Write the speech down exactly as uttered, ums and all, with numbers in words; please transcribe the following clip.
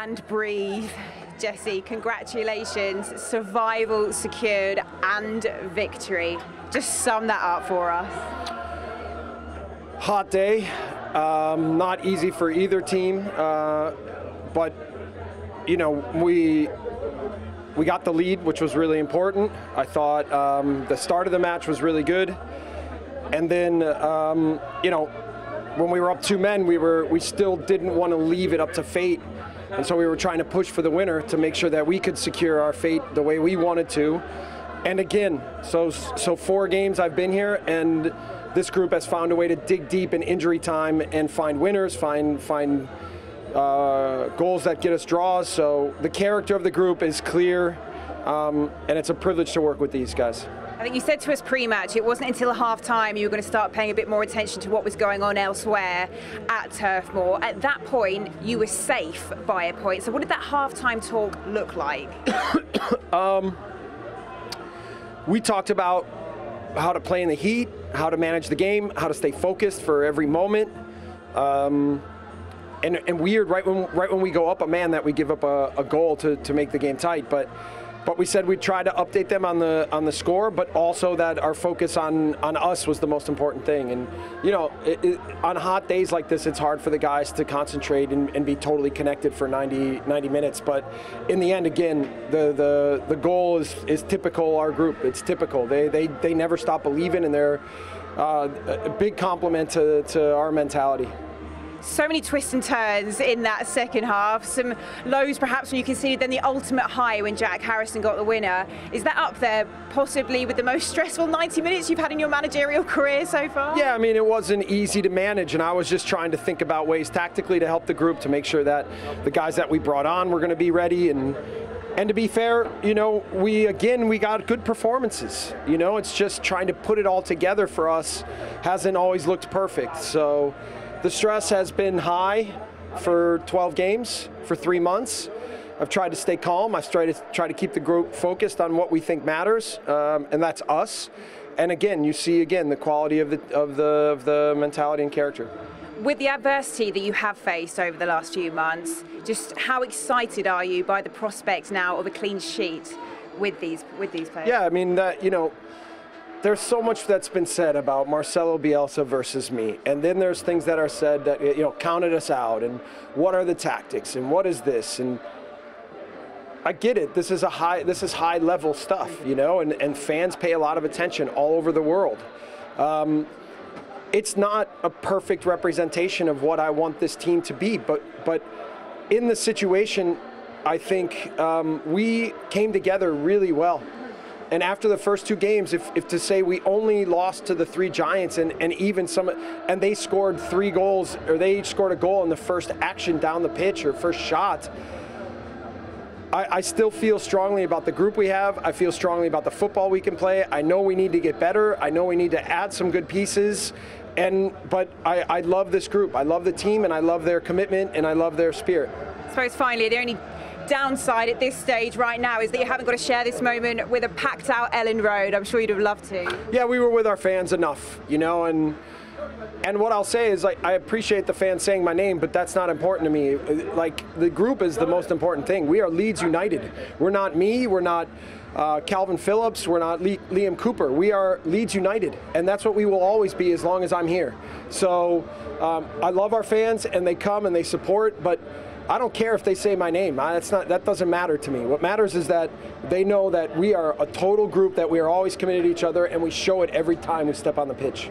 And breathe. Jesse, congratulations, survival secured and victory. Just sum that up for us. Hot day, um, not easy for either team, uh, but you know, we we got the lead, which was really important. I thought um, the start of the match was really good, and then um, you know, when we were up two men, we were we still didn't want to leave it up to fate. And so we were trying to push for the winner to make sure that we could secure our fate the way we wanted to. And again, so so four games I've been here, and this group has found a way to dig deep in injury time and find winners, find find uh, goals that get us draws. So the character of the group is clear, um, and it's a privilege to work with these guys. I think you said to us pre-match, it wasn't until half-time you were going to start paying a bit more attention to what was going on elsewhere at Turf Moor. At that point, you were safe by a point. So what did that half-time talk look like? um, we talked about how to play in the heat, how to manage the game, how to stay focused for every moment. Um, and, and weird, right when, right when we go up a man, that we give up a, a goal to, to make the game tight. But. But we said we'd try to update them on the on the score, but also that our focus on on us was the most important thing. And you know, it, it, on hot days like this, it's hard for the guys to concentrate and, and be totally connected for ninety minutes. But in the end, again, the the the goal is is typical our group. It's typical. They they they never stop believing, and they're uh, a big compliment to to our mentality. So many twists and turns in that second half, some lows perhaps when you conceded, then the ultimate high when Jack Harrison got the winner. Is that up there possibly with the most stressful ninety minutes you've had in your managerial career so far? Yeah, I mean, it wasn't easy to manage, and I was just trying to think about ways tactically to help the group, to make sure that the guys that we brought on were going to be ready. And and to be fair, you know, we again we got good performances. You know, it's just trying to put it all together for us hasn't always looked perfect. So the stress has been high for twelve games, for three months. I've tried to stay calm. I've tried to, try to keep the group focused on what we think matters, um, and that's us. And again, you see again the quality of the, of the, of the mentality and character. With the adversity that you have faced over the last few months, just how excited are you by the prospect now of a clean sheet with these, with these players? Yeah, I mean, that, you know, there's so much that's been said about Marcelo Bielsa versus me, and then there's things that are said that, you know, counted us out, and what are the tactics, and what is this, and I get it. This is a high, this is high level stuff, you know, and, and fans pay a lot of attention all over the world. Um, it's not a perfect representation of what I want this team to be, but but in the situation, I think um, we came together really well. And after the first two games, if, if to say we only lost to the three Giants, and, and even some, and they scored three goals, or they each scored a goal in the first action down the pitch or first shot, I, I still feel strongly about the group we have. I feel strongly about the football we can play. I know we need to get better. I know we need to add some good pieces. And, but I, I love this group. I love the team, and I love their commitment, and I love their spirit. I suppose finally, the only downside at this stage right now is that you haven't got to share this moment with a packed out Elland Road. I'm sure you'd have loved to. Yeah, we were with our fans enough, you know, and and what I'll say is, like, I appreciate the fans saying my name, but that's not important to me. Like, the group is the most important thing. We are Leeds United. We're not me, we're not uh, Calvin Phillips, we're not Le Liam Cooper. We are Leeds United, and that's what we will always be as long as I'm here. So um, I love our fans, and they come and they support, but I don't care if they say my name. I, that's not, that doesn't matter to me. What matters is that they know that we are a total group, that we are always committed to each other, and we show it every time we step on the pitch.